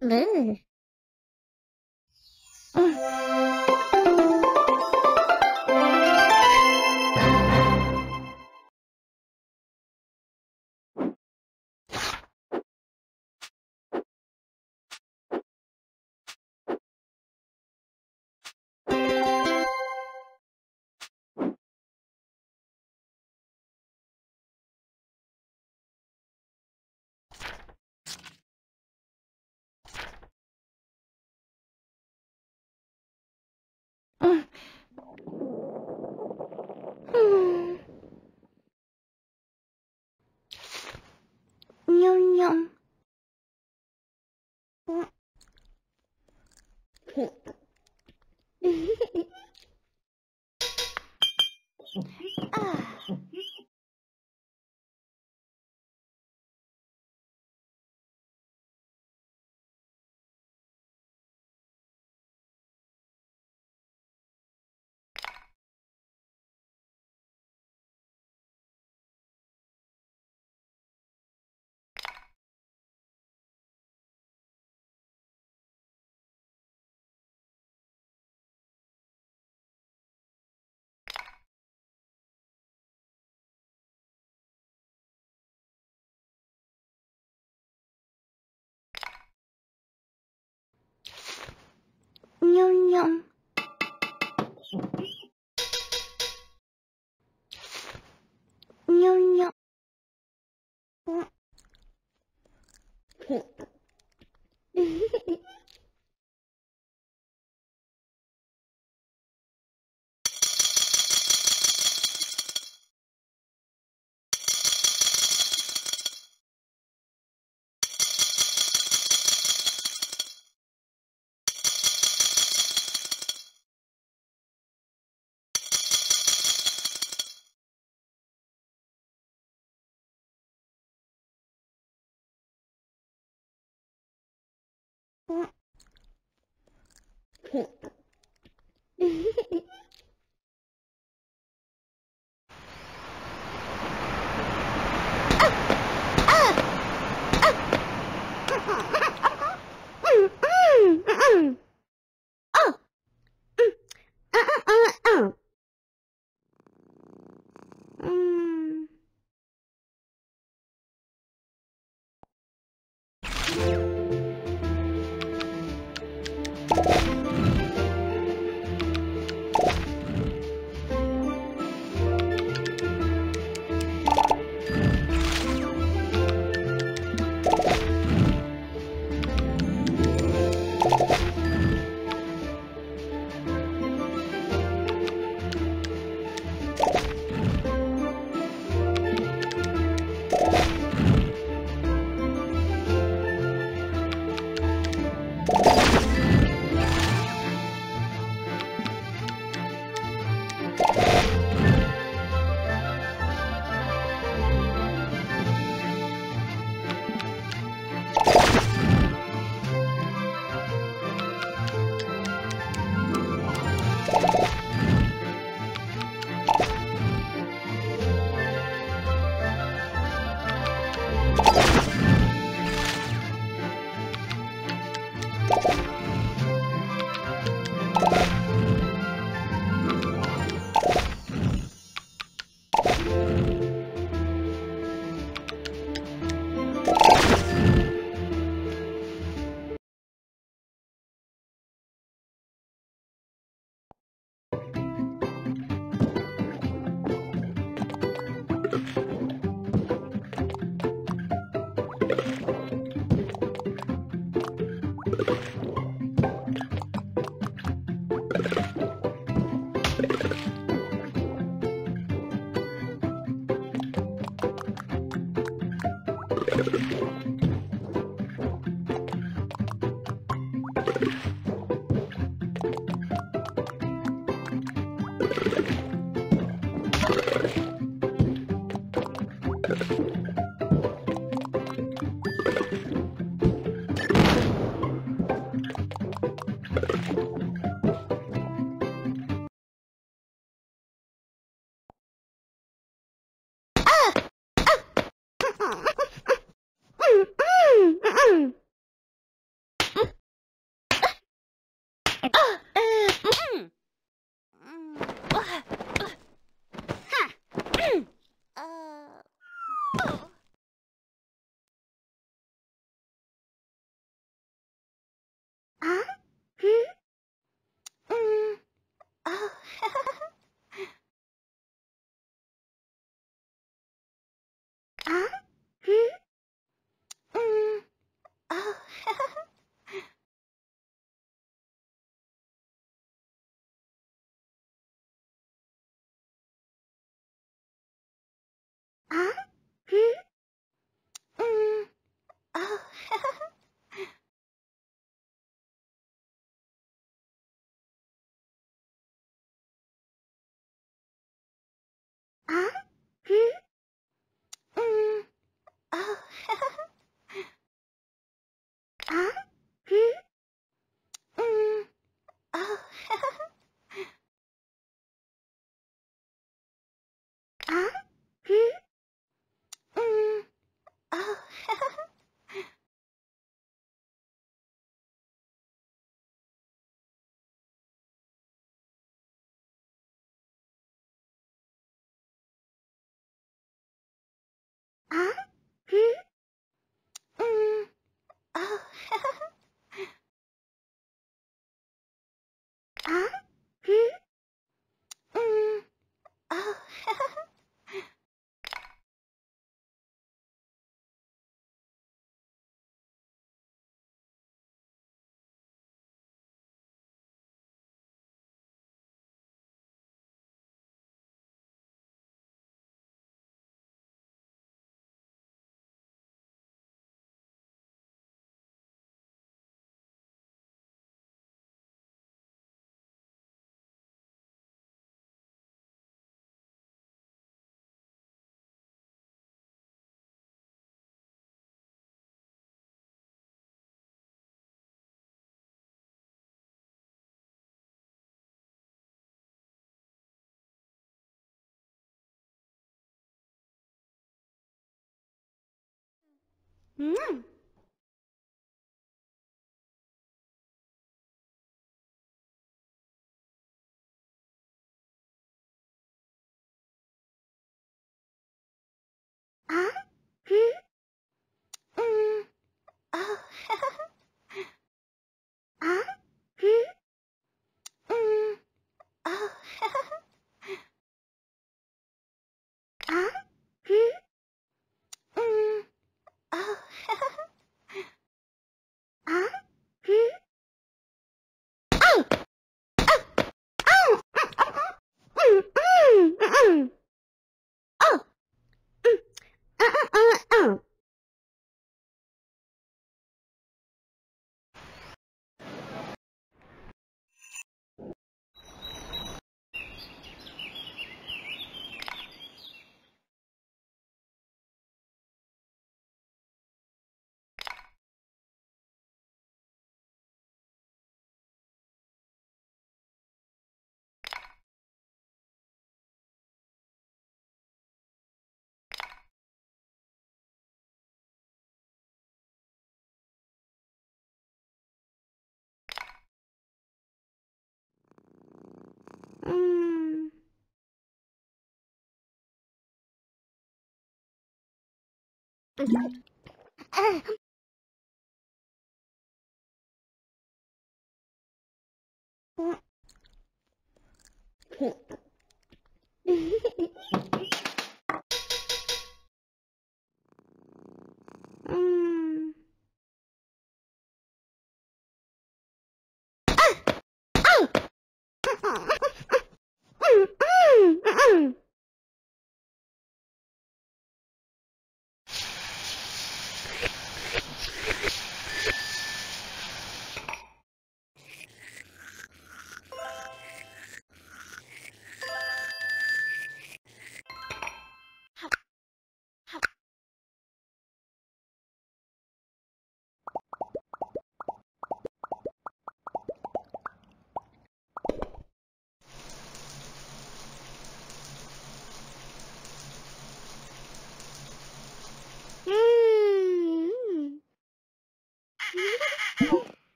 Bleh. Yum yum. Yum yum. Mm.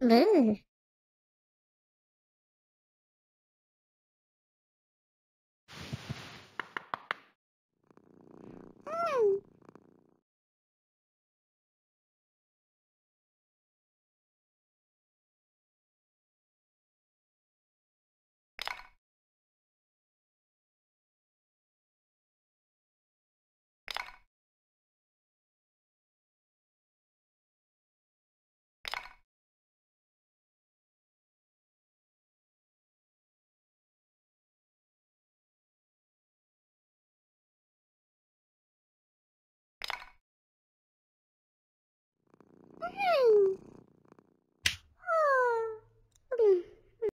Boo.